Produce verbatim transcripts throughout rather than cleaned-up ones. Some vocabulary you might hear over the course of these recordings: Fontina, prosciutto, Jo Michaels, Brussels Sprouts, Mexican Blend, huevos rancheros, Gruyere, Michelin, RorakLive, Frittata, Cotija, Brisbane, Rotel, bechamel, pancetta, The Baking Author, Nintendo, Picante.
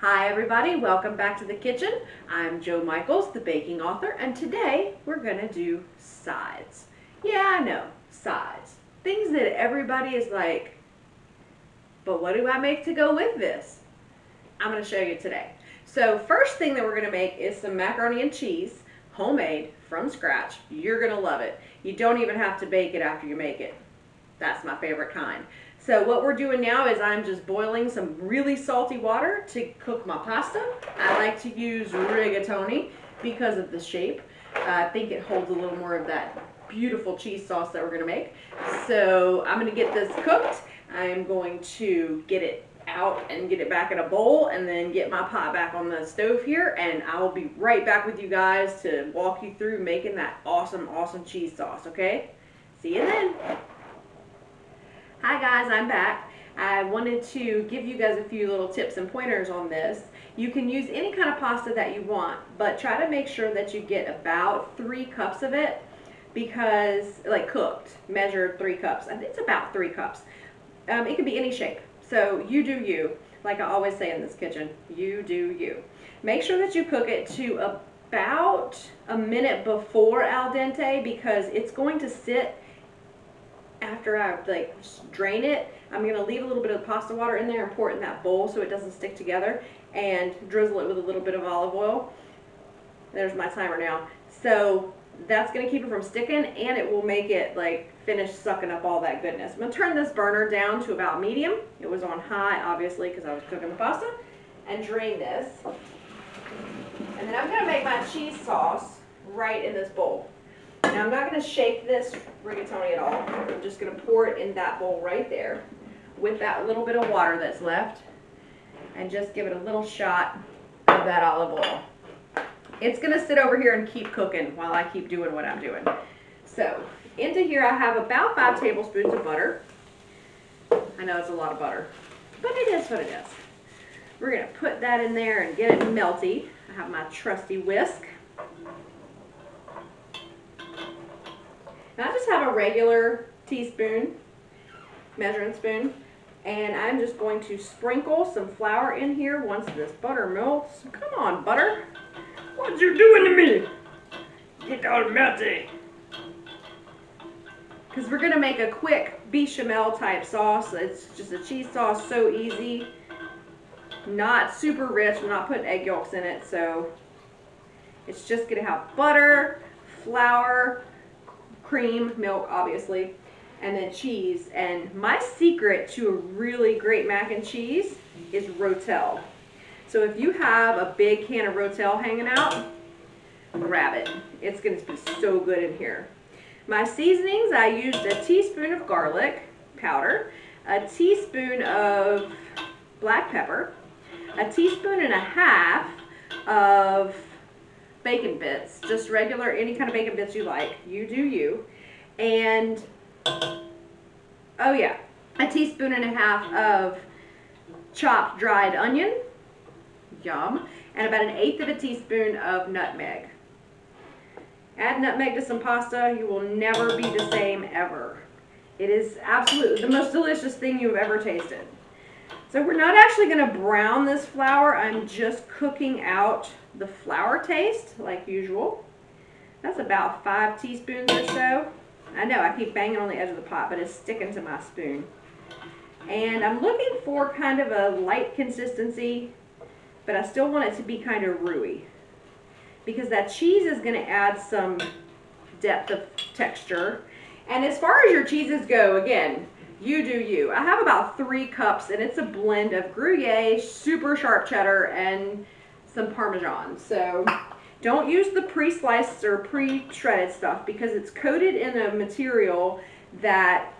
Hi everybody, welcome back to the kitchen. I'm Jo Michaels, the baking author, and today we're gonna do sides. Yeah, I know, sides. Things that everybody is like, but what do I make to go with this? I'm gonna show you today. So first thing that we're gonna make is some macaroni and cheese, homemade, from scratch. You're gonna love it. You don't even have to bake it after you make it. That's my favorite kind. So what we're doing now is I'm just boiling some really salty water to cook my pasta. I like to use rigatoni because of the shape. Uh, I think it holds a little more of that beautiful cheese sauce that we're gonna make. So I'm gonna get this cooked. I'm going to get it out and get it back in a bowl and then get my pot back on the stove here, and I will be right back with you guys to walk you through making that awesome, awesome cheese sauce, okay? See you then. Hi guys, I'm back. I wanted to give you guys a few little tips and pointers on this. You can use any kind of pasta that you want, but try to make sure that you get about three cups of it, because, like cooked, measure three cups. I think it's about three cups. Um, it can be any shape, so you do you. Like I always say in this kitchen, you do you. Make sure that you cook it to about a minute before al dente, because it's going to sit. After I like drain it, I'm going to leave a little bit of pasta water in there and pour it in that bowl so it doesn't stick together, and drizzle it with a little bit of olive oil. There's my timer now. So that's going to keep it from sticking, and it will make it like finish sucking up all that goodness. I'm going to turn this burner down to about medium. It was on high obviously because I was cooking the pasta, and drain this. And then I'm going to make my cheese sauce right in this bowl. Now I'm not going to shake this rigatoni at all. I'm just going to pour it in that bowl right there with that little bit of water that's left, and just give it a little shot of that olive oil. It's going to sit over here and keep cooking while I keep doing what I'm doing. So into here I have about five tablespoons of butter. I know it's a lot of butter, but it is what it is. We're going to put that in there and get it melty. I have my trusty whisk. I just have a regular teaspoon, measuring spoon, and I'm just going to sprinkle some flour in here once this butter melts. Come on, butter. What you doing to me? Get all melty. Because we're going to make a quick bechamel type sauce. It's just a cheese sauce, so easy. Not super rich. We're not putting egg yolks in it, so it's just going to have butter, flour, cream, milk obviously, and then cheese. And my secret to a really great mac and cheese is Rotel. So if you have a big can of Rotel hanging out, grab it. It's going to be so good in here. My seasonings, I used a teaspoon of garlic powder, a teaspoon of black pepper, a teaspoon and a half of bacon bits, just regular, any kind of bacon bits you like, you do you, and, oh yeah, a teaspoon and a half of chopped dried onion, yum, and about an eighth of a teaspoon of nutmeg. Add nutmeg to some pasta, you will never be the same ever. It is absolutely the most delicious thing you've ever tasted. So we're not actually going to brown this flour, I'm just cooking out the flour taste like usual. That's about five teaspoons or so. I know I keep banging on the edge of the pot, but it's sticking to my spoon. And I'm looking for kind of a light consistency, but I still want it to be kind of roux-y, because that cheese is going to add some depth of texture. And as far as your cheeses go, again, you do you. I have about three cups, and it's a blend of Gruyere, super sharp cheddar, and some Parmesan. So don't use the pre-sliced or pre-shredded stuff, because it's coated in a material that,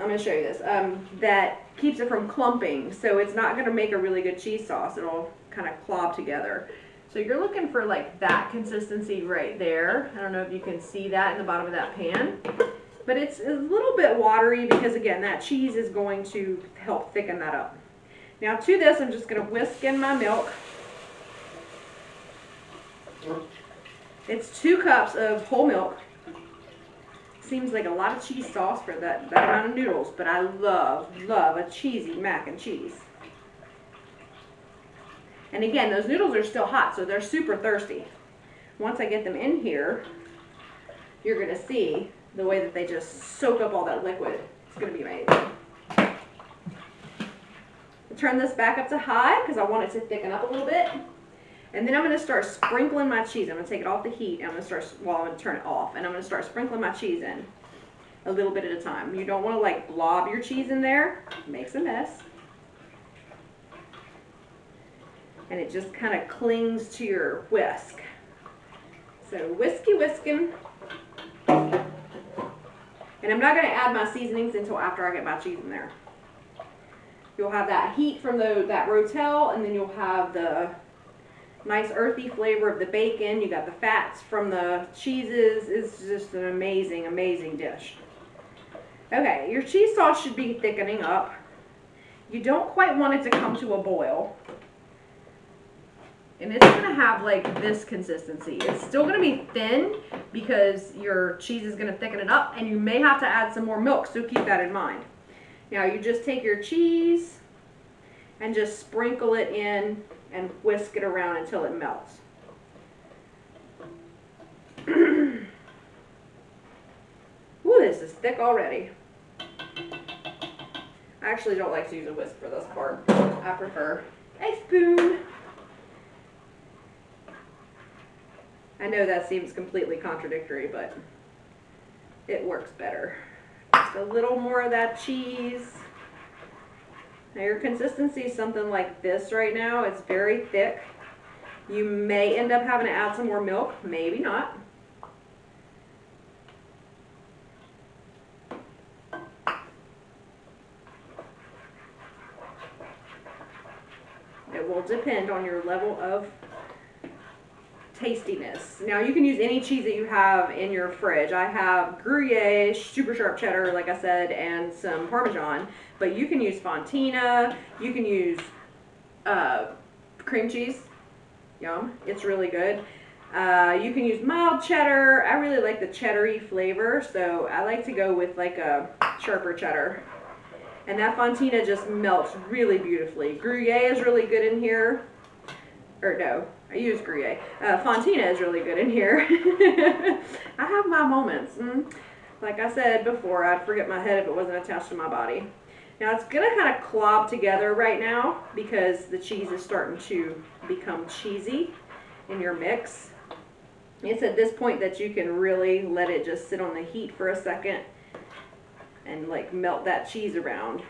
I'm going to show you this, um, that keeps it from clumping. So it's not going to make a really good cheese sauce. It'll kind of clog together. So you're looking for like that consistency right there. I don't know if you can see that in the bottom of that pan. But it's a little bit watery because, again, that cheese is going to help thicken that up. Now to this, I'm just going to whisk in my milk. It's two cups of whole milk. Seems like a lot of cheese sauce for that, that amount of noodles, but I love, love a cheesy mac and cheese. And again, those noodles are still hot, so they're super thirsty. Once I get them in here, you're going to see the way that they just soak up all that liquid. It's going to be amazing. I'll turn this back up to high because I want it to thicken up a little bit. And then I'm going to start sprinkling my cheese. I'm going to take it off the heat, and I'm going to start, well, I'm going to turn it off, and I'm going to start sprinkling my cheese in a little bit at a time. You don't want to like blob your cheese in there. It makes a mess. And it just kind of clings to your whisk. So whisky whisking. And I'm not going to add my seasonings until after I get my cheese in there. You'll have that heat from the, that Rotel, and then you'll have the nice earthy flavor of the bacon. You got the fats from the cheeses. It's just an amazing, amazing dish. Okay, your cheese sauce should be thickening up. You don't quite want it to come to a boil. And it's going to have like this consistency. It's still going to be thin because your cheese is going to thicken it up, and you may have to add some more milk, so keep that in mind. Now you just take your cheese and just sprinkle it in and whisk it around until it melts. Ooh, this is thick already. I actually don't like to use a whisk for this part. I prefer a spoon. I know that seems completely contradictory, but it works better. Just a little more of that cheese. Now your consistency is something like this right now. It's very thick. You may end up having to add some more milk, maybe not. It will depend on your level of tastiness. Now you can use any cheese that you have in your fridge. I have Gruyere, super sharp cheddar, like I said, and some Parmesan, but you can use Fontina, you can use uh, cream cheese. Yum, it's really good. Uh, you can use mild cheddar. I really like the cheddar-y flavor, so I like to go with like a sharper cheddar. And that Fontina just melts really beautifully. Gruyere is really good in here. Or no, I use Gruyere. Uh, Fontina is really good in here. I have my moments. Mm. Like I said before, I'd forget my head if it wasn't attached to my body. Now it's going to kind of clob together right now because the cheese is starting to become cheesy in your mix. It's at this point that you can really let it just sit on the heat for a second and like melt that cheese around.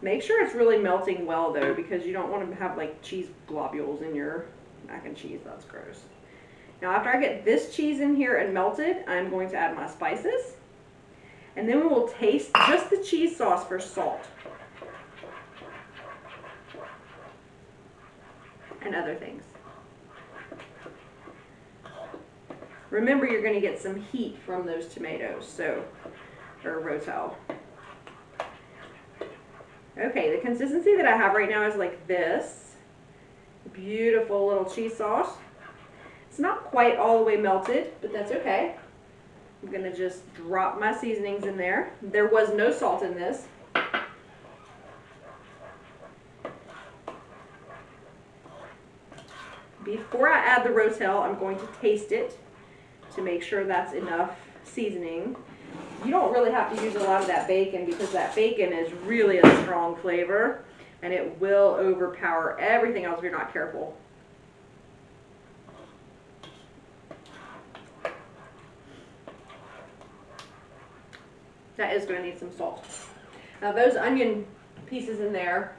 Make sure it's really melting well though, because you don't want to have like cheese globules in your mac and cheese. That's gross. Now after I get this cheese in here and melted, I'm going to add my spices. And then we will taste just the cheese sauce for salt and other things. Remember, you're going to get some heat from those tomatoes, so, or Rotel. Okay, the consistency that I have right now is like this. Beautiful little cheese sauce. It's not quite all the way melted, but that's okay. I'm going to just drop my seasonings in there. There was no salt in this. Before I add the Rotel, I'm going to taste it to make sure that's enough seasoning. You don't really have to use a lot of that bacon because that bacon is really a strong flavor and it will overpower everything else if you're not careful. That is going to need some salt. Now those onion pieces in there,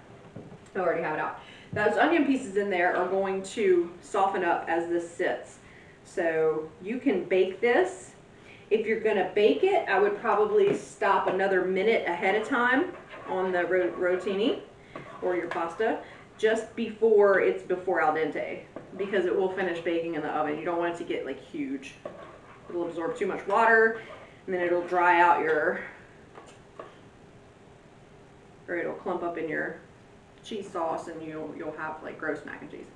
I already have it out. Those onion pieces in there are going to soften up as this sits. So you can bake this. If you're going to bake it, I would probably stop another minute ahead of time on the rotini or your pasta just before it's before al dente, because it will finish baking in the oven. You don't want it to get like huge. It'll absorb too much water and then it'll dry out your, or it'll clump up in your cheese sauce and you'll, you'll have like gross mac and cheese.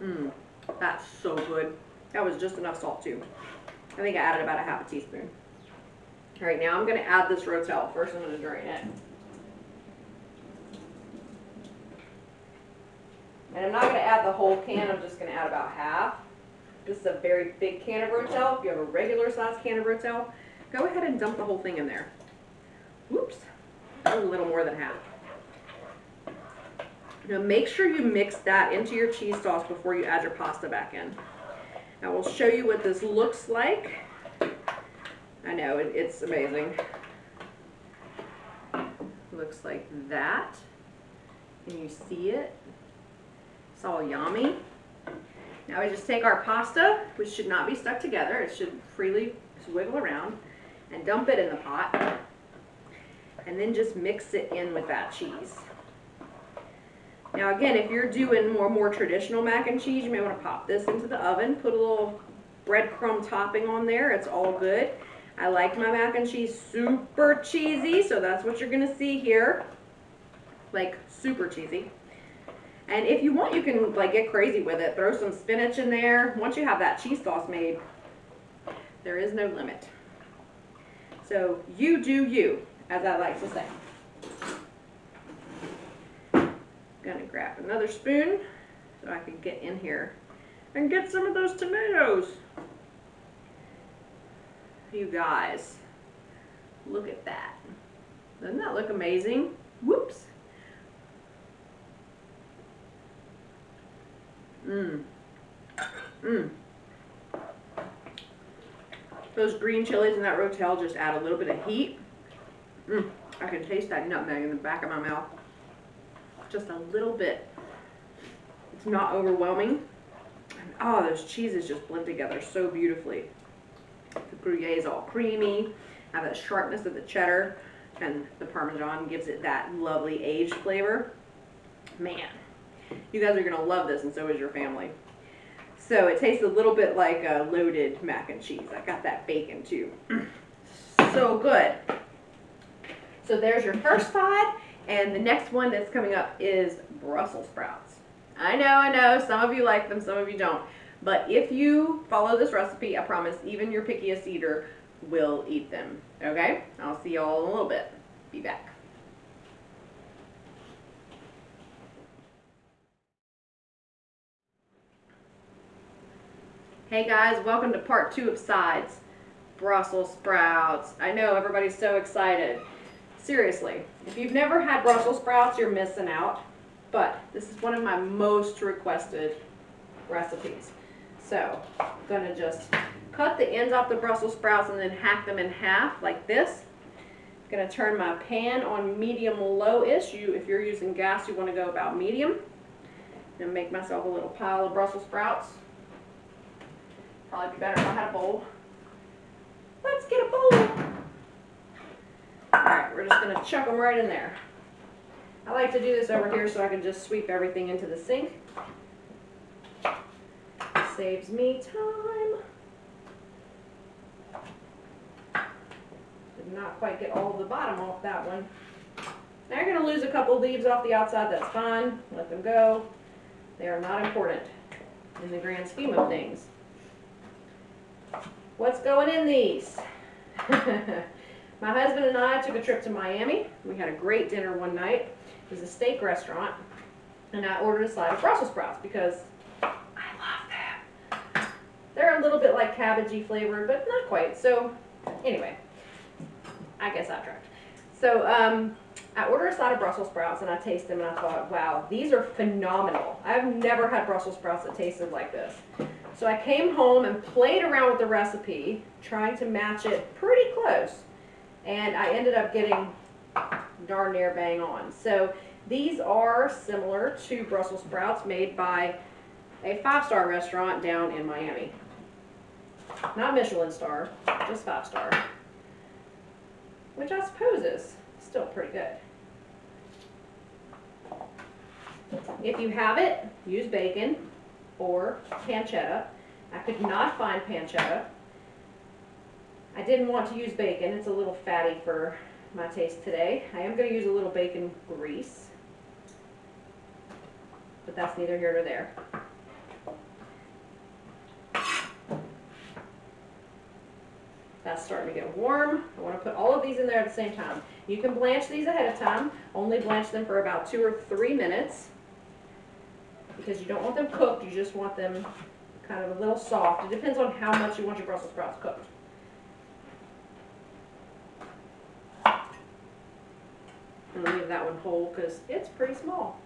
Mmm, that's so good. That was just enough salt too. I think I added about a half a teaspoon. All right, now I'm going to add this Rotel. First I'm going to drain it. And I'm not going to add the whole can, I'm just going to add about half. This is a very big can of Rotel. If you have a regular size can of Rotel, go ahead and dump the whole thing in there. Whoops, a little more than half. Now make sure you mix that into your cheese sauce before you add your pasta back in. I will show you what this looks like. I know, it, it's amazing. Looks like that. Can you see it? It's all yummy. Now we just take our pasta, which should not be stuck together, it should freely wiggle around, and dump it in the pot, and then just mix it in with that cheese. Now again, if you're doing more more traditional mac and cheese, you may want to pop this into the oven, put a little breadcrumb topping on there, it's all good. I like my mac and cheese super cheesy, so that's what you're going to see here, like super cheesy. And if you want, you can like get crazy with it. Throw some spinach in there. Once you have that cheese sauce made, there is no limit. So you do you, as I like to say. I'm gonna grab another spoon so I can get in here and get some of those tomatoes. You guys, look at that. Doesn't that look amazing? Whoops. Mmm. Mmm. Those green chilies in that Rotel just add a little bit of heat. Mmm. I can taste that nutmeg in the back of my mouth. Just a little bit. It's not overwhelming. And, oh, those cheeses just blend together so beautifully. The Gruyere is all creamy. I have that sharpness of the cheddar, and the Parmesan gives it that lovely aged flavor. Man. You guys are going to love this, and so is your family. So it tastes a little bit like a loaded mac and cheese. I got that bacon too. So good. So there's your first side, and the next one that's coming up is Brussels sprouts. I know, I know, some of you like them, some of you don't. But if you follow this recipe, I promise even your pickiest eater will eat them. Okay? I'll see y'all in a little bit. Be back. Hey guys, welcome to part two of sides, Brussels sprouts. I know, everybody's so excited. Seriously, if you've never had Brussels sprouts, you're missing out, but this is one of my most requested recipes. So I'm gonna just cut the ends off the Brussels sprouts and then hack them in half like this. I'm gonna turn my pan on medium low-ish. You, if you're using gas, you wanna go about medium. I'm gonna make myself a little pile of Brussels sprouts. Probably be better if I had a bowl. Let's get a bowl. Alright, we're just going to chuck them right in there. I like to do this over here so I can just sweep everything into the sink. Saves me time. Did not quite get all the bottom off that one. Now you're going to lose a couple leaves off the outside, that's fine. Let them go. They are not important in the grand scheme of things. What's going in these? My husband and I took a trip to Miami. We had a great dinner one night. It was a steak restaurant, and I ordered a side of Brussels sprouts because I love them. They're a little bit like cabbagey flavored, but not quite. So anyway, I guess I tried. So um, I ordered a side of Brussels sprouts, and I tasted them, and I thought, wow, these are phenomenal. I've never had Brussels sprouts that tasted like this. So I came home and played around with the recipe, trying to match it pretty close, and I ended up getting darn near bang on. So these are similar to Brussels sprouts made by a five-star restaurant down in Miami. Not Michelin star, just five-star, which I suppose is still pretty good. If you have it, use bacon or pancetta. I could not find pancetta. I didn't want to use bacon. It's a little fatty for my taste today. I am going to use a little bacon grease, but that's neither here nor there. That's starting to get warm. I want to put all of these in there at the same time. You can blanch these ahead of time. Only blanch them for about two or three minutes. because you don't want them cooked, you just want them kind of a little soft. It depends on how much you want your Brussels sprouts cooked. I'm going to leave that one whole because it's pretty small.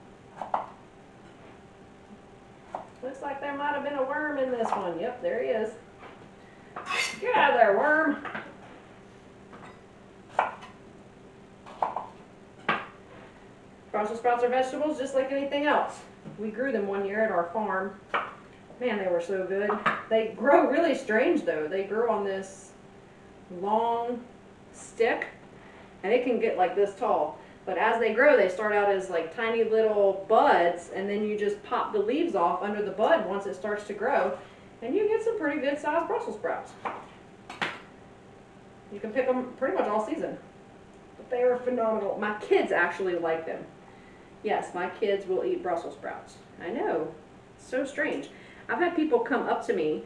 Looks like there might have been a worm in this one. Yep, there he is. Get out of there, worm. Brussels sprouts are vegetables just like anything else. We grew them one year at our farm. Man, they were so good. They grow really strange though. They grow on this long stick and it can get like this tall. But as they grow, they start out as like tiny little buds, and then you just pop the leaves off under the bud once it starts to grow, and you get some pretty good sized Brussels sprouts. You can pick them pretty much all season. But they are phenomenal. My kids actually like them. Yes, my kids will eat Brussels sprouts. I know, it's so strange. I've had people come up to me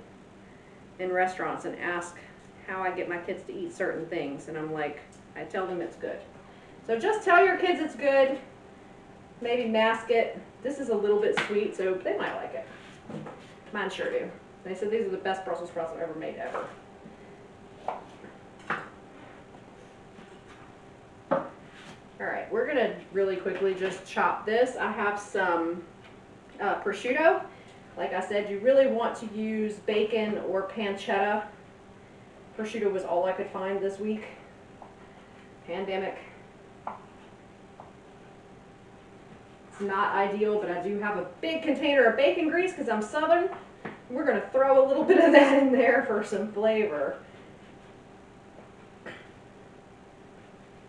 in restaurants and ask how I get my kids to eat certain things, and I'm like, I tell them it's good. So just tell your kids it's good, maybe mask it. This is a little bit sweet, so they might like it. Mine sure do. They said these are the best Brussels sprouts I've ever made, ever. All right, we're gonna really quickly just chop this. I have some uh, prosciutto. Like I said, you really want to use bacon or pancetta. Prosciutto was all I could find this week. Pandemic. Not ideal, but I do have a big container of bacon grease because I'm Southern. We're going to throw a little bit of that in there for some flavor.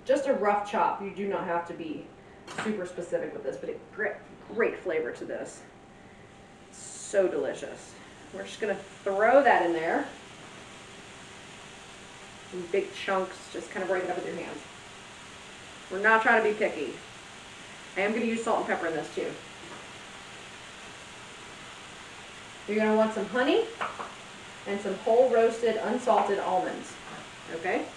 Just a rough chop. You do not have to be super specific with this, but it great, great flavor to this. So delicious. We're just going to throw that in there. In big chunks, just kind of break it up with your hands. We're not trying to be picky. I am going to use salt and pepper in this too. You're going to want some honey and some whole roasted unsalted almonds. Okay?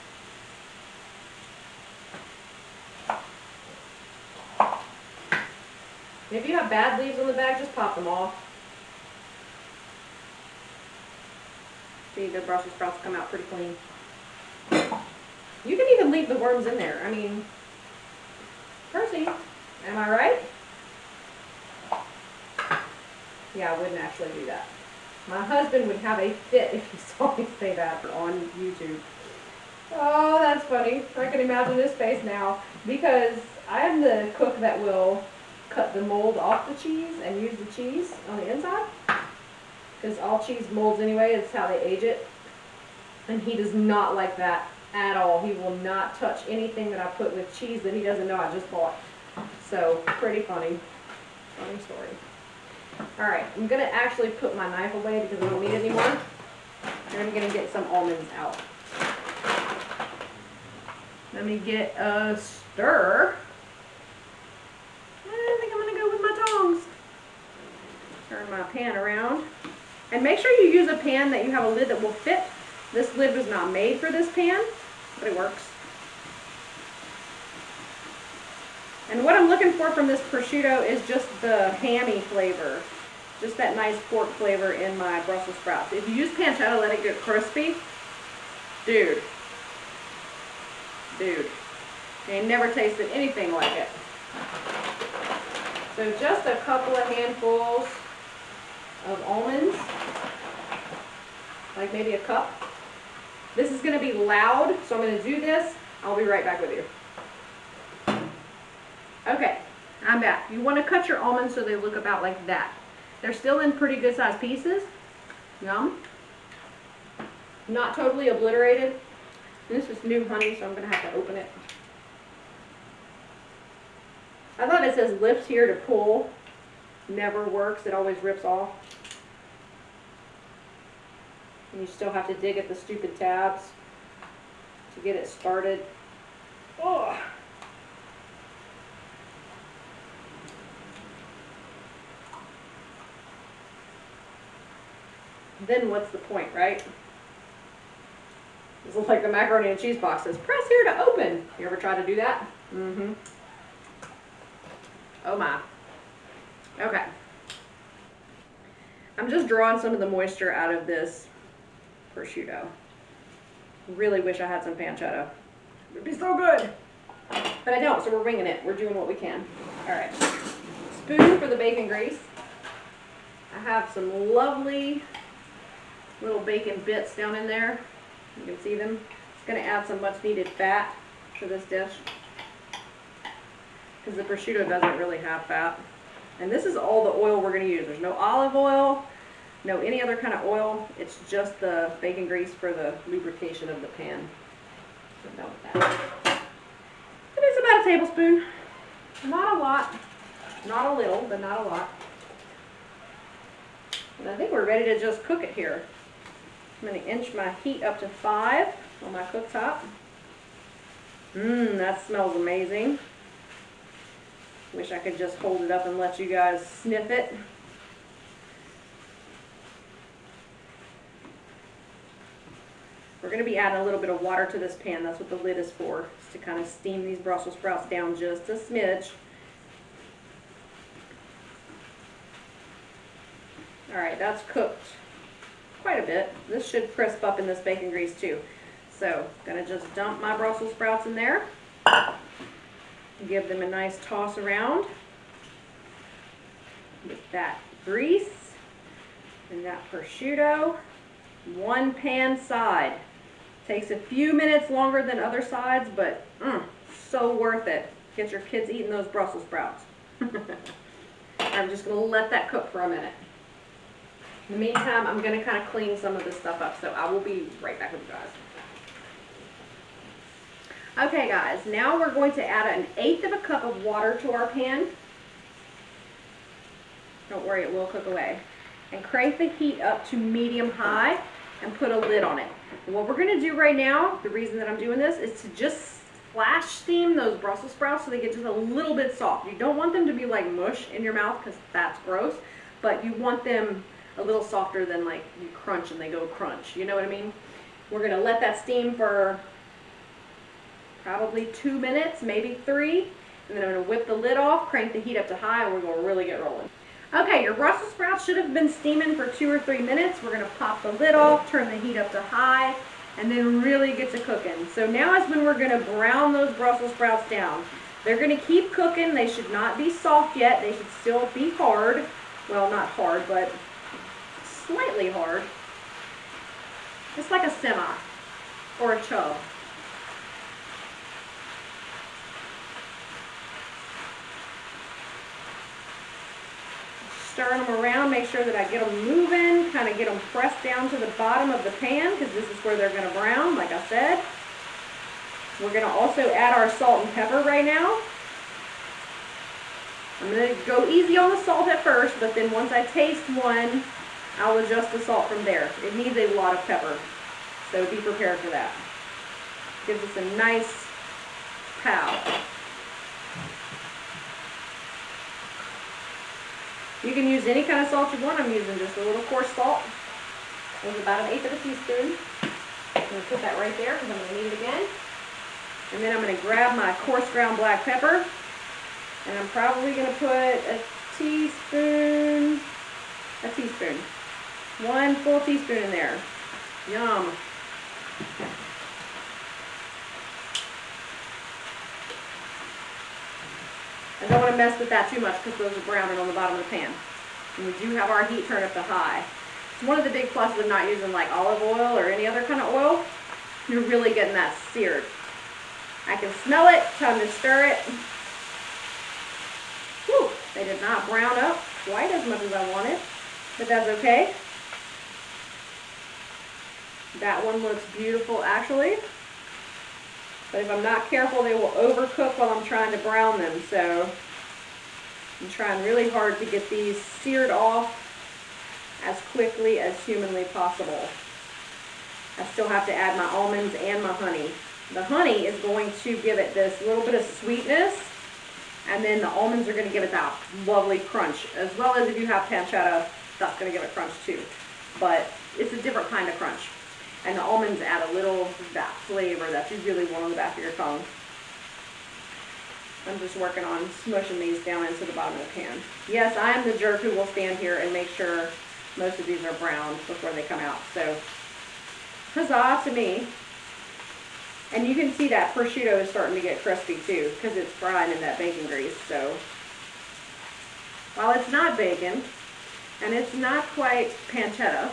And if you have bad leaves on the bag, just pop them off. See, the Brussels sprouts come out pretty clean. You can even leave the worms in there. I mean, Percy. Am I right? Yeah, I wouldn't actually do that. My husband would have a fit if he saw me say that on YouTube. Oh, that's funny. I can imagine his face now, because I am the cook that will cut the mold off the cheese and use the cheese on the inside, because all cheese molds anyway. It's how they age it. And he does not like that at all. He will not touch anything that I put with cheese that he doesn't know I just bought. So, pretty funny, funny story. Alright, I'm going to actually put my knife away because I don't need it anymore. And I'm going to get some almonds out. Let me get a stir. I think I'm going to go with my tongs. Turn my pan around. And make sure you use a pan that you have a lid that will fit. This lid was not made for this pan, but it works. And what I'm looking for from this prosciutto is just the hammy flavor, just that nice pork flavor in my Brussels sprouts. If you use pancetta, let it get crispy. Dude. Dude. I ain't never tasted anything like it. So just a couple of handfuls of almonds, like maybe a cup. This is going to be loud, so I'm going to do this. I'll be right back with you. Okay, I'm back. You want to cut your almonds so they look about like that. They're still in pretty good sized pieces. Yum. Not totally obliterated. This is new honey, so I'm going to have to open it. I thought it says lift here to pull. Never works. It always rips off. And you still have to dig at the stupid tabs to get it started. Oh. Then what's the point, right? It's like the macaroni and cheese boxes. Press here to open. You ever try to do that? Mm-hmm. Oh my. Okay. I'm just drawing some of the moisture out of this prosciutto. Really wish I had some pancetta. It would be so good. But I don't, so we're winging it. We're doing what we can. All right. Spoon for the bacon grease. I have some lovely little bacon bits down in there. You can see them. It's going to add some much needed fat to this dish, because the prosciutto doesn't really have fat. And this is all the oil we're going to use. There's no olive oil, no any other kind of oil. It's just the bacon grease for the lubrication of the pan. So I'm done with that. It is about a tablespoon. Not a lot. Not a little, but not a lot. And I think we're ready to just cook it here. I'm going to inch my heat up to five on my cooktop. Mmm, that smells amazing. Wish I could just hold it up and let you guys sniff it. We're going to be adding a little bit of water to this pan. That's what the lid is for, is to kind of steam these Brussels sprouts down just a smidge. Alright, that's cooked quite a bit. This should crisp up in this bacon grease too. So, I'm going to just dump my Brussels sprouts in there. Give them a nice toss around with that grease and that prosciutto. One pan side. Takes a few minutes longer than other sides, but mm, so worth it. Get your kids eating those Brussels sprouts. I'm just going to let that cook for a minute. In the meantime, I'm going to kind of clean some of this stuff up, so I will be right back with you guys. Okay guys, now we're going to add an eighth of a cup of water to our pan. Don't worry, it will cook away. And crank the heat up to medium high and put a lid on it. And what we're going to do right now, the reason that I'm doing this, is to just flash steam those Brussels sprouts so they get just a little bit soft. You don't want them to be like mush in your mouth, because that's gross, but you want them a little softer than like you crunch and they go crunch. You know what I mean? We're going to let that steam for probably two minutes, maybe three, and then I'm going to whip the lid off, crank the heat up to high, and we're going to really get rolling. Okay, your Brussels sprouts should have been steaming for two or three minutes. We're going to pop the lid off, turn the heat up to high, and then really get to cooking. So now is when we're going to brown those Brussels sprouts down. They're going to keep cooking. They should not be soft yet. They should still be hard. Well, not hard, but slightly hard. Just like a semi or a chub. Stirring them around, make sure that I get them moving, kind of get them pressed down to the bottom of the pan, because this is where they're going to brown, like I said. We're going to also add our salt and pepper right now. I'm going to go easy on the salt at first, but then once I taste one, I'll adjust the salt from there. It needs a lot of pepper, so be prepared for that. Gives us a nice pow. You can use any kind of salt you want. I'm using just a little coarse salt. It was about an eighth of a teaspoon. I'm going to put that right there because I'm going to need it again. And then I'm going to grab my coarse ground black pepper. And I'm probably going to put a teaspoon, a teaspoon, one full teaspoon in there. Yum. I don't want to mess with that too much because those are browning on the bottom of the pan. And we do have our heat turned up to high. It's one of the big pluses of not using like olive oil or any other kind of oil. You're really getting that seared. I can smell it. Time to stir it. Whew, they did not brown up quite as much as I wanted, but that's okay. That one looks beautiful actually. But if I'm not careful, they will overcook while I'm trying to brown them. So I'm trying really hard to get these seared off as quickly as humanly possible. I still have to add my almonds and my honey. The honey is going to give it this little bit of sweetness, and then the almonds are going to give it that lovely crunch. As well as if you have pancetta, that's going to give it crunch too. But it's a different kind of crunch. And the almonds add a little of that flavor that you really want on the back of your tongue. I'm just working on smushing these down into the bottom of the pan. Yes, I am the jerk who will stand here and make sure Most of these are brown before they come out. So, huzzah to me. And you can see that prosciutto is starting to get crispy too, because it's fried in that bacon grease. So, while it's not bacon, and it's not quite pancetta,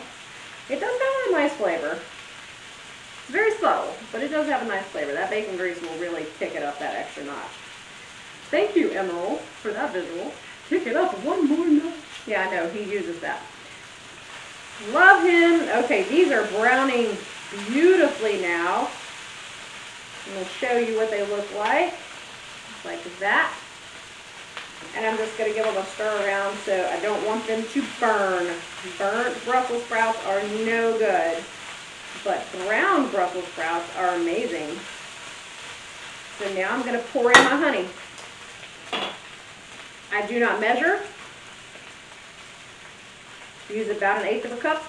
it does have a nice flavor. It's very subtle, but it does have a nice flavor. That bacon grease will really kick it up that extra notch. Thank you, Emerald, for that visual. Kick it up one more notch. Yeah, I know, he uses that. Love him. Okay, these are browning beautifully now. I'm going to show you what they look like, just like that. And I'm just going to give them a stir around so I don't want them to burn. Burnt Brussels sprouts are no good, but brown Brussels sprouts are amazing. So now I'm going to pour in my honey. I do not measure. Use about an eighth of a cup,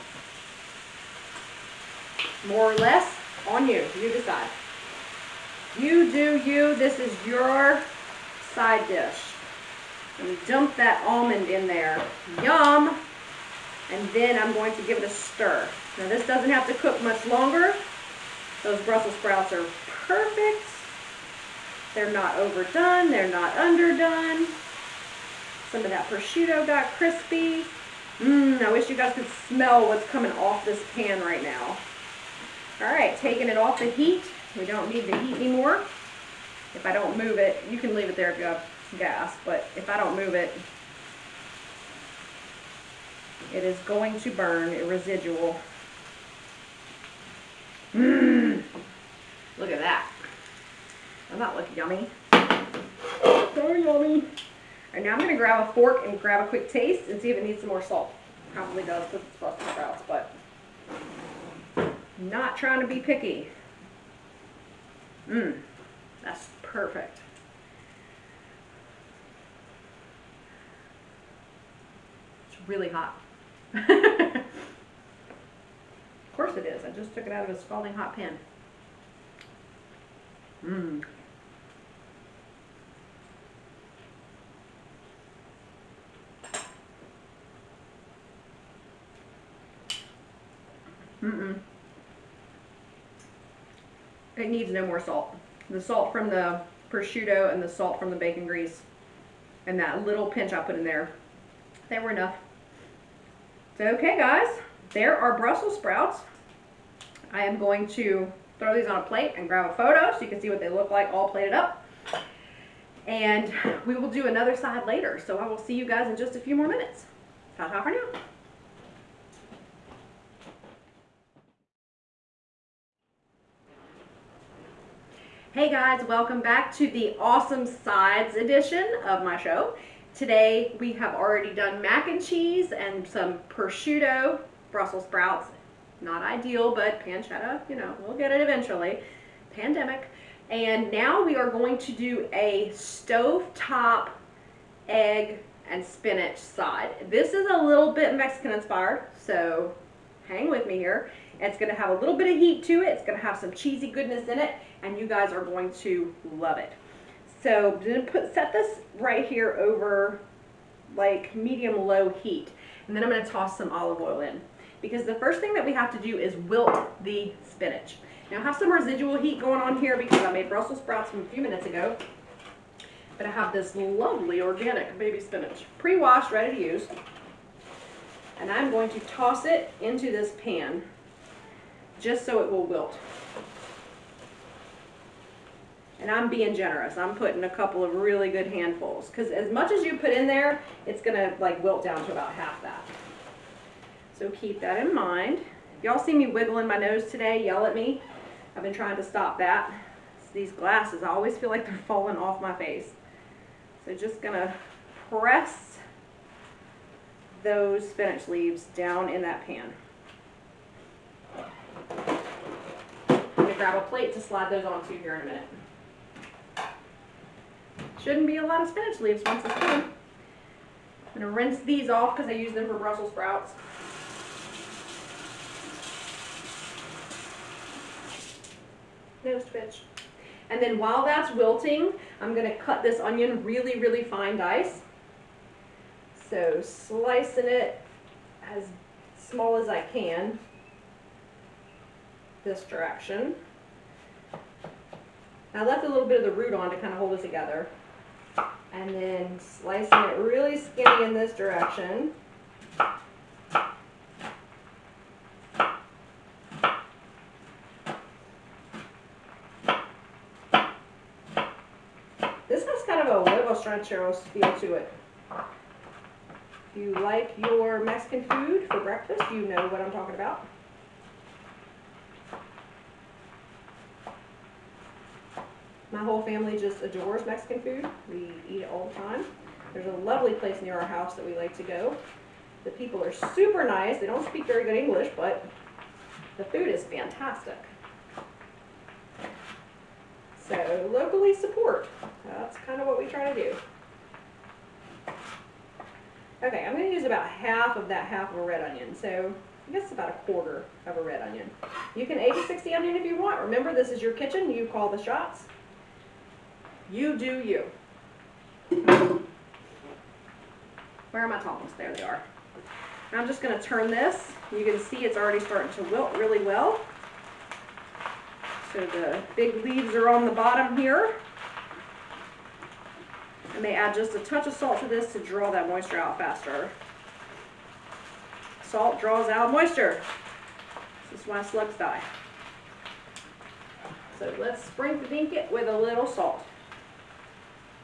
more or less, on you. You decide. You do you. This is your side dish. And dump that almond in there. Yum! And then I'm going to give it a stir. Now this doesn't have to cook much longer. Those Brussels sprouts are perfect. They're not overdone. They're not underdone. Some of that prosciutto got crispy. Mmm, I wish you guys could smell what's coming off this pan right now. Alright, taking it off the heat. We don't need the heat anymore. If I don't move it, you can leave it there if you have gas, but if I don't move it, it is going to burn, a residual. Mmm, look at that. Doesn't that look yummy? So yummy. And now I'm going to grab a fork and grab a quick taste and see if it needs some more salt. Probably does because it's Brussels sprouts, but not trying to be picky. Mmm, that's perfect. It's really hot. Of course it is. I just took it out of a scalding hot pan. Mmm. Mm-mm. It needs no more salt. The salt from the prosciutto and the salt from the bacon grease and that little pinch I put in there, they were enough. So, okay guys, there are Brussels sprouts. I am going to throw these on a plate and grab a photo so you can see what they look like all plated up. And we will do another side later. So I will see you guys in just a few more minutes. Ta-ta for now. Hey guys, welcome back to the Awesome Sides edition of my show. Today we have already done mac and cheese and some prosciutto, Brussels sprouts, not ideal, but pancetta, you know, we'll get it eventually, pandemic. And now we are going to do a stovetop egg and spinach side. This is a little bit Mexican inspired, so hang with me here. It's going to have a little bit of heat to it. It's going to have some cheesy goodness in it, and you guys are going to love it. So I'm going to put, set this right here over like medium low heat, and then I'm going to toss some olive oil in, because the first thing that we have to do is wilt the spinach. Now I have some residual heat going on here because I made Brussels sprouts from a few minutes ago, but I have this lovely organic baby spinach, pre-washed, ready to use, and I'm going to toss it into this pan just so it will wilt. And I'm being generous. I'm putting a couple of really good handfuls, because as much as you put in there, it's gonna like wilt down to about half that. So keep that in mind. If y'all see me wiggling my nose today, yell at me. I've been trying to stop that. It's these glasses, I always feel like they're falling off my face. So just gonna press those spinach leaves down in that pan. I'm gonna grab a plate to slide those onto here in a minute. Shouldn't be a lot of spinach leaves once it's done. I'm going to rinse these off because I use them for Brussels sprouts. No switch. And then while that's wilting, I'm going to cut this onion really, really fine dice. So slicing it as small as I can this direction. I left a little bit of the root on to kind of hold it together, and then slicing it really skinny in this direction. This has kind of a huevo ranchero feel to it. If you like your Mexican food for breakfast, you know what I'm talking about. My whole family just adores Mexican food. We eat it all the time. There's a lovely place near our house that we like to go. The people are super nice. They don't speak very good English, but the food is fantastic. So locally support. That's kind of what we try to do. Okay, I'm going to use about half of that half of a red onion. So I guess about a quarter of a red onion. You can eighty sixty onion if you want. Remember, this is your kitchen. You call the shots. You do you. Where are my tongs? There they are. And I'm just going to turn this. You can see it's already starting to wilt really well. So the big leaves are on the bottom here. I may add just a touch of salt to this to draw that moisture out faster. Salt draws out moisture. This is why slugs die. So let's sprinkle it with a little salt.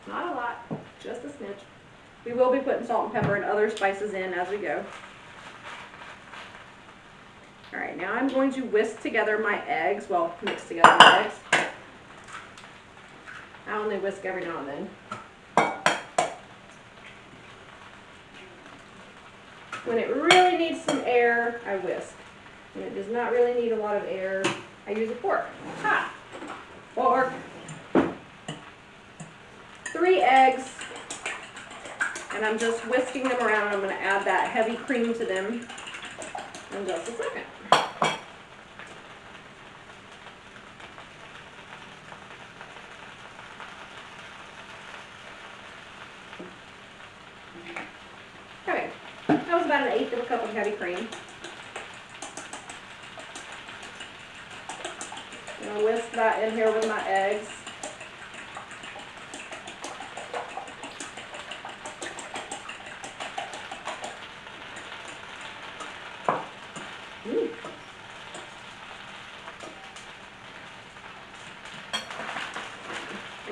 Not a lot, just a smidge. We will be putting salt and pepper and other spices in as we go. All right, now I'm going to whisk together my eggs, well, mix together my eggs. I only whisk every now and then. When it really needs some air, I whisk. When it does not really need a lot of air, I use a fork. Ha! Fork. Three eggs, and I'm just whisking them around. I'm going to add that heavy cream to them in just a second. Okay, that was about an eighth of a cup of heavy cream. I'm going to whisk that in here with my eggs.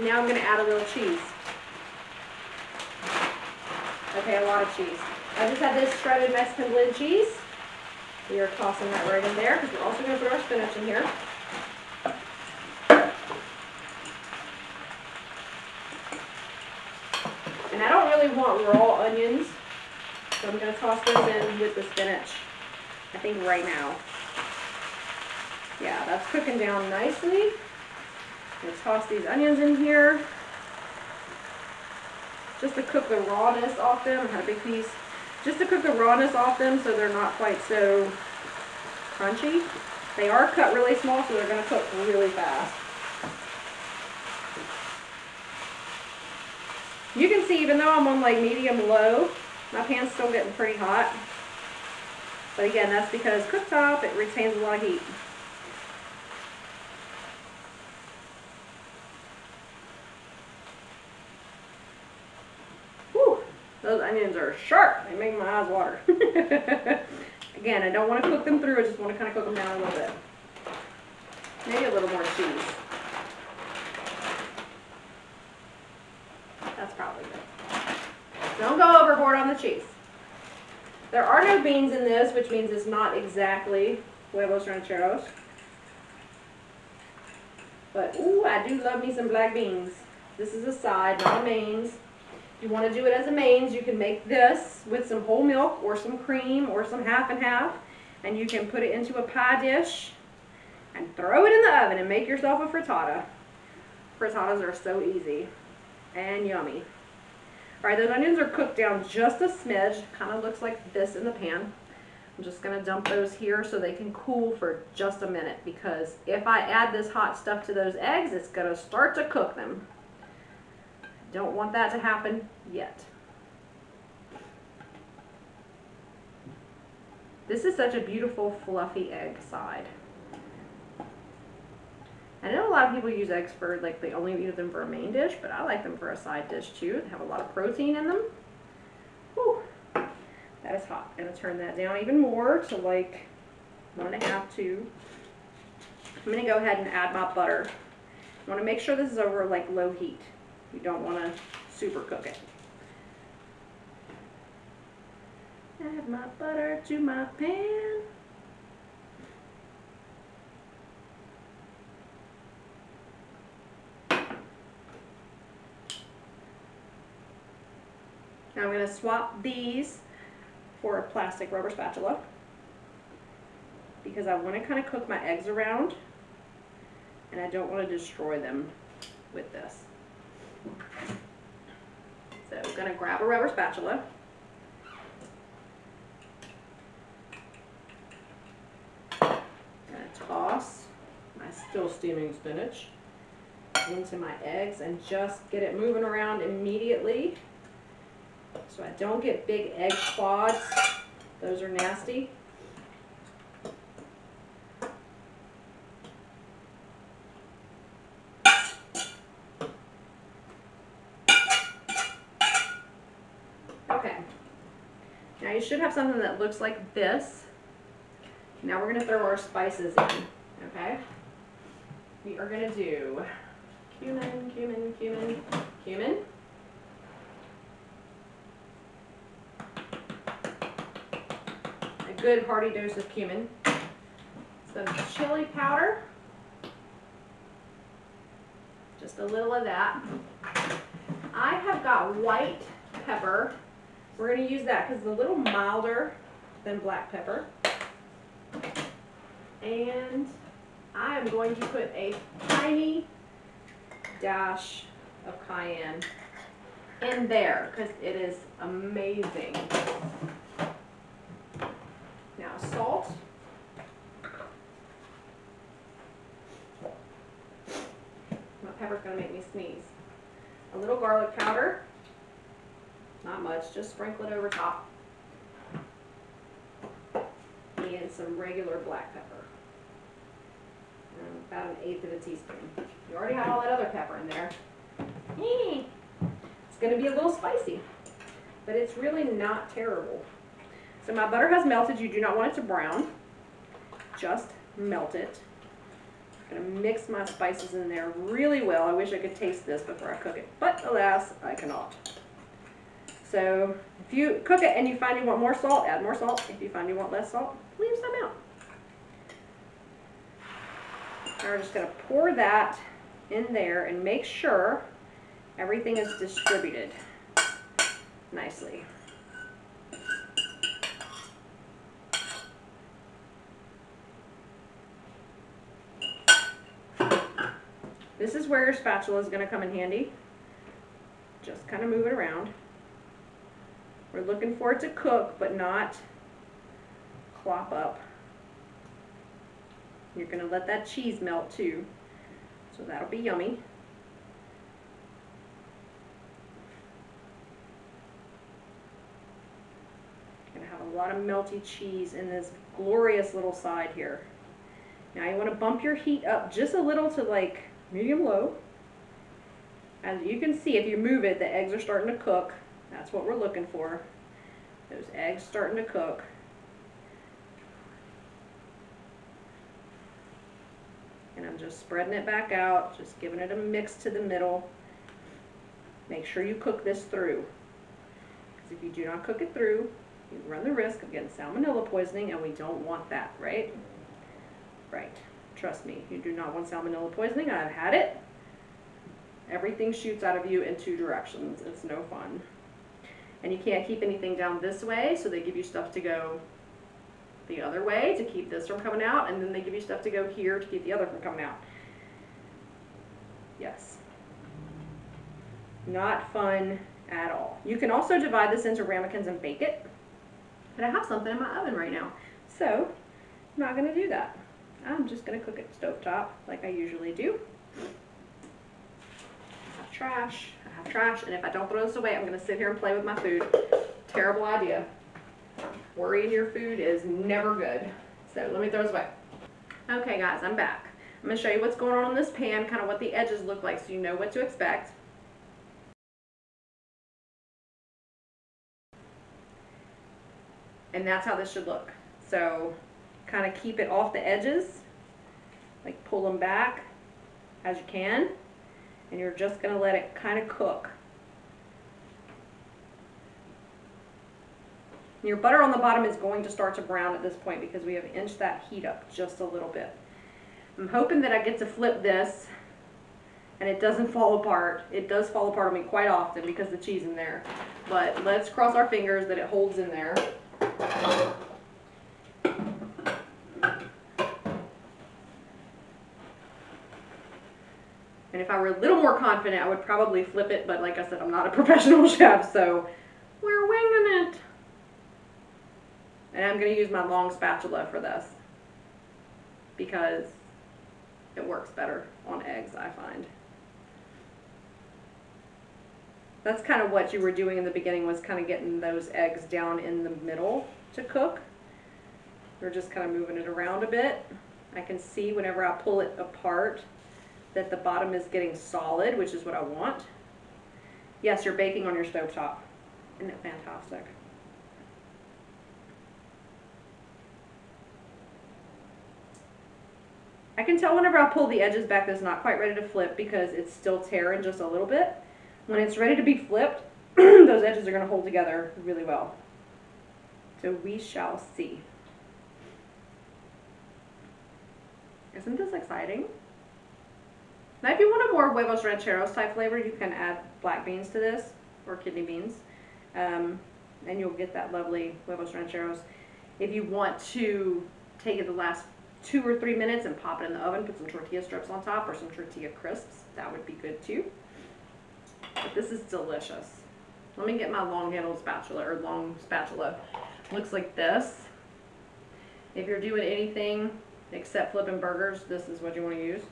Now I'm going to add a little cheese. Okay, a lot of cheese. I just had this shredded Mexican blend cheese. We are tossing that right in there because we're also going to put our spinach in here. And I don't really want raw onions, so I'm going to toss those in with the spinach, I think right now. Yeah, that's cooking down nicely. Let's toss these onions in here, just to cook the rawness off them. I had a big piece, just to cook the rawness off them, so they're not quite so crunchy. They are cut really small, so they're going to cook really fast. You can see, even though I'm on like medium low, my pan's still getting pretty hot. But again, that's because cooktop, it retains a lot of heat. Those onions are sharp. They make my eyes water. Again, I don't want to cook them through. I just want to kind of cook them down a little bit. Maybe a little more cheese. That's probably good. Don't go overboard on the cheese. There are no beans in this, which means it's not exactly huevos rancheros. But, ooh, I do love me some black beans. This is a side, not a mains. You want to do it as a mains, you can make this with some whole milk or some cream or some half and half, and you can put it into a pie dish and throw it in the oven and make yourself a frittata. Frittatas are so easy and yummy. Alright, those onions are cooked down just a smidge, kind of looks like this in the pan. I'm just going to dump those here so they can cool for just a minute, because if I add this hot stuff to those eggs, it's going to start to cook them. Don't want that to happen yet. This is such a beautiful fluffy egg side. I know a lot of people use eggs for, like, they only use them for a main dish, but I like them for a side dish too. They have a lot of protein in them. Whew. That is hot. I'm going to turn that down even more to like one and a half, two. I'm going to go ahead and add my butter. I want to make sure this is over like low heat. You don't want to super cook it. Add my butter to my pan. Now I'm going to swap these for a plastic rubber spatula because I want to kind of cook my eggs around and I don't want to destroy them with this. So I'm going to grab a rubber spatula. I'm going to toss my still steaming spinach into my eggs and just get it moving around immediately. So I don't get big egg clods. Those are nasty. Okay. Now you should have something that looks like this. Now we're going to throw our spices in. Okay. We are going to do cumin, cumin, cumin, cumin. Good hearty dose of cumin, some chili powder, just a little of that. I have got white pepper. We're going to use that because it's a little milder than black pepper. And I am going to put a tiny dash of cayenne in there because it is amazing. Now salt, my pepper's going to make me sneeze, a little garlic powder, not much, just sprinkle it over top, and some regular black pepper, about an eighth of a teaspoon. You already had all that other pepper in there. It's going to be a little spicy, but it's really not terrible. So my butter has melted. You do not want it to brown. Just melt it. I'm going to mix my spices in there really well. I wish I could taste this before I cook it, but alas, I cannot. So if you cook it and you find you want more salt, add more salt. If you find you want less salt, leave some out. Now we're just going to pour that in there and make sure everything is distributed nicely. This is where your spatula is going to come in handy. Just kind of move it around. We're looking for it to cook, but not clop up. You're going to let that cheese melt too, so that'll be yummy. Going to have a lot of melty cheese in this glorious little side here. Now you want to bump your heat up just a little to like medium low. As you can see, if you move it, the eggs are starting to cook. That's what we're looking for. Those eggs starting to cook. And I'm just spreading it back out, just giving it a mix to the middle. Make sure you cook this through. Because if you do not cook it through, you run the risk of getting salmonella poisoning, and we don't want that, right? Right. Trust me, you do not want salmonella poisoning. I've had it. Everything shoots out of you in two directions. It's no fun. And you can't keep anything down this way, so they give you stuff to go the other way to keep this from coming out, and then they give you stuff to go here to keep the other from coming out. Yes. Not fun at all. You can also divide this into ramekins and bake it, but I have something in my oven right now, so I'm not going to do that. I'm just going to cook it stovetop like I usually do. I have trash. I have trash. And if I don't throw this away, I'm going to sit here and play with my food. Terrible idea. Worrying your food is never good. So let me throw this away. Okay guys, I'm back. I'm going to show you what's going on in this pan, kind of what the edges look like so you know what to expect. And that's how this should look. So kind of keep it off the edges, like pull them back as you can, and you're just going to let it kind of cook. Your butter on the bottom is going to start to brown at this point because we have inched that heat up just a little bit. I'm hoping that I get to flip this and it doesn't fall apart. It does fall apart on me quite often because the cheese in there. But let's cross our fingers that it holds in there. And if I were a little more confident, I would probably flip it, but like I said, I'm not a professional chef, so we're winging it. And I'm going to use my long spatula for this because it works better on eggs, I find. That's kind of what you were doing in the beginning, was kind of getting those eggs down in the middle to cook. We're just kind of moving it around a bit. I can see whenever I pull it apart that the bottom is getting solid, which is what I want. Yes, you're baking on your stovetop. Isn't it fantastic? I can tell whenever I pull the edges back that it's not quite ready to flip because it's still tearing just a little bit. When it's ready to be flipped, those edges are going to hold together really well. So we shall see. Isn't this exciting? Now if you want a more huevos rancheros type flavor, you can add black beans to this, or kidney beans, um, and you'll get that lovely huevos rancheros. If you want to take it the last two or three minutes and pop it in the oven, put some tortilla strips on top or some tortilla crisps, that would be good too. But this is delicious. Let me get my long-handled spatula, or long spatula. Looks like this. If you're doing anything except flipping burgers, this is what you want to use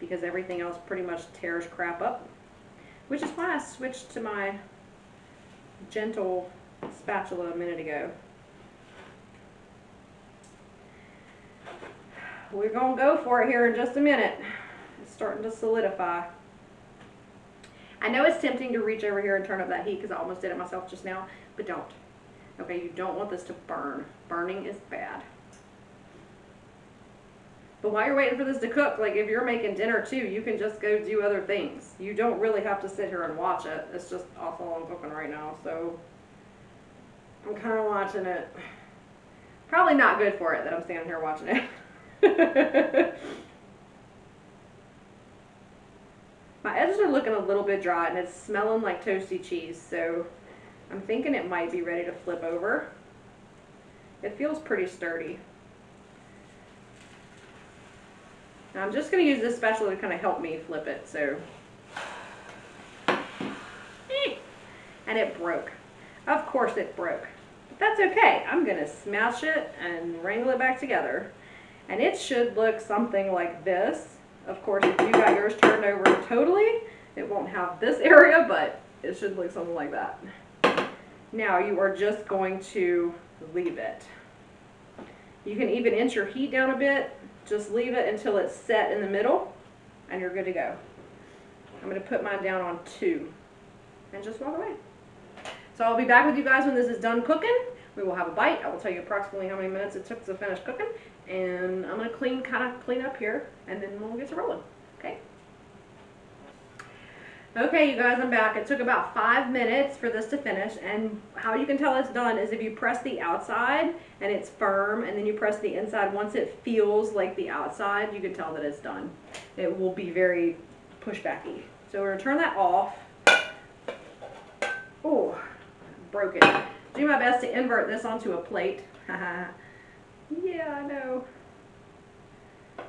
because everything else pretty much tears crap up, which is why I switched to my gentle spatula a minute ago. We're going to go for it here in just a minute. It's starting to solidify. I know it's tempting to reach over here and turn up that heat because I almost did it myself just now, but don't. Okay, you don't want this to burn. Burning is bad. But while you're waiting for this to cook, like if you're making dinner too, you can just go do other things. You don't really have to sit here and watch it. It's just awful. I'm cooking right now, so I'm kind of watching it. Probably not good for it that I'm standing here watching it. My edges are looking a little bit dry and it's smelling like toasty cheese, so I'm thinking it might be ready to flip over. It feels pretty sturdy. Now I'm just going to use this spatula to kind of help me flip it, so. And it broke. Of course it broke. But that's okay. I'm going to smash it and wrangle it back together. And it should look something like this. Of course, if you got yours turned over totally, it won't have this area, but it should look something like that. Now you are just going to leave it. You can even inch your heat down a bit. Just leave it until it's set in the middle, and you're good to go. I'm going to put mine down on two and just walk away. So I'll be back with you guys when this is done cooking. We will have a bite. I will tell you approximately how many minutes it took to finish cooking. And I'm going to clean, kind of clean up here, and then we'll get to rolling, okay? Okay, you guys, I'm back. It took about five minutes for this to finish, and how you can tell it's done is if you press the outside and it's firm, and then you press the inside. Once it feels like the outside, you can tell that it's done. It will be very pushbacky. So we're going to turn that off. Oh, broke it. Do my best to invert this onto a plate. Haha. Yeah, I know. It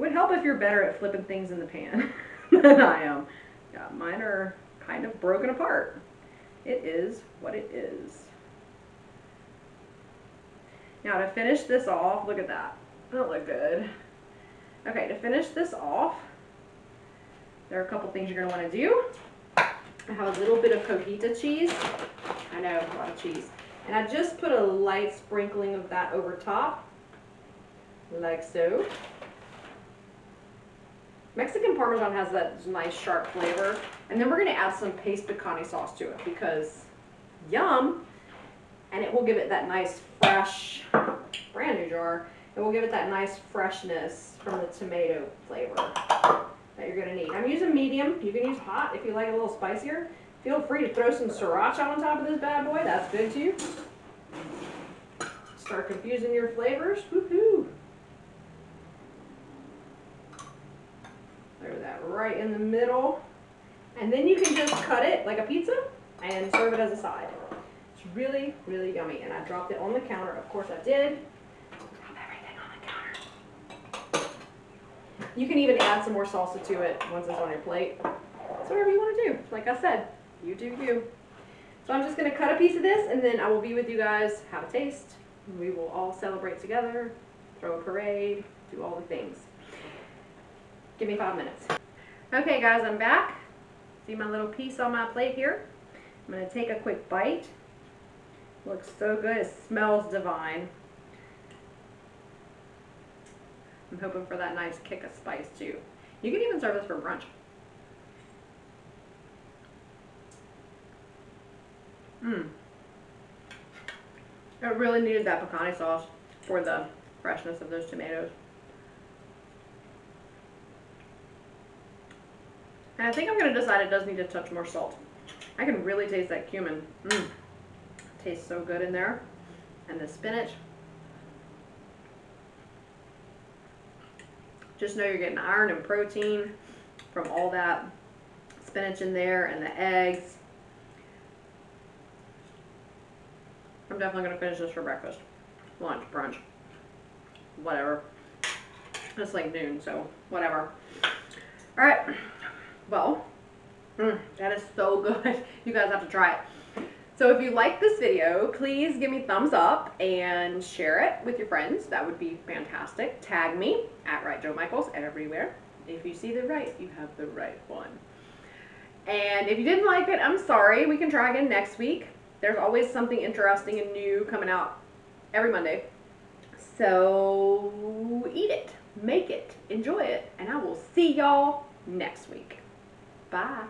would help if you're better at flipping things in the pan than I am. Yeah, mine are kind of broken apart. It is what it is. Now to finish this off, look at that. That looked good. Okay, to finish this off, there are a couple things you're going to want to do. I have a little bit of cotija cheese. I know, a lot of cheese. And I just put a light sprinkling of that over top, like so. Mexican Parmesan has that nice sharp flavor. And then we're gonna add some paste picante sauce to it because yum. And it will give it that nice fresh, brand new jar. It will give it that nice freshness from the tomato flavor that you're gonna need. I'm using medium, you can use hot if you like it a little spicier. Feel free to throw some sriracha on top of this bad boy, that's good too. Start confusing your flavors, woohoo. Throw that right in the middle. And then you can just cut it like a pizza and serve it as a side. It's really, really yummy. And I dropped it on the counter. Of course I did. Drop everything on the counter. You can even add some more salsa to it once it's on your plate. It's whatever you want to do. Like I said, you do you. So I'm just going to cut a piece of this and then I will be with you guys. Have a taste. We will all celebrate together. Throw a parade. Do all the things. Give me five minutes. Okay guys, I'm back. See my little piece on my plate here? I'm gonna take a quick bite. Looks so good, it smells divine. I'm hoping for that nice kick of spice too. You can even serve this for brunch. Mmm. I really needed that picante sauce for the freshness of those tomatoes. And I think I'm going to decide it does need to touch more salt. I can really taste that cumin. Mmm. Tastes so good in there. And the spinach. Just know you're getting iron and protein from all that spinach in there and the eggs. I'm definitely going to finish this for breakfast. Lunch, brunch, whatever. It's like noon, so whatever. Alright. Well, mm, that is so good. You guys have to try it. So if you like this video, please give me thumbs up and share it with your friends. That would be fantastic. Tag me at Right Jo Michaels everywhere. If you see the right, you have the right one. And if you didn't like it, I'm sorry. We can try again next week. There's always something interesting and new coming out every Monday. So eat it, make it, enjoy it, and I will see y'all next week. Bye.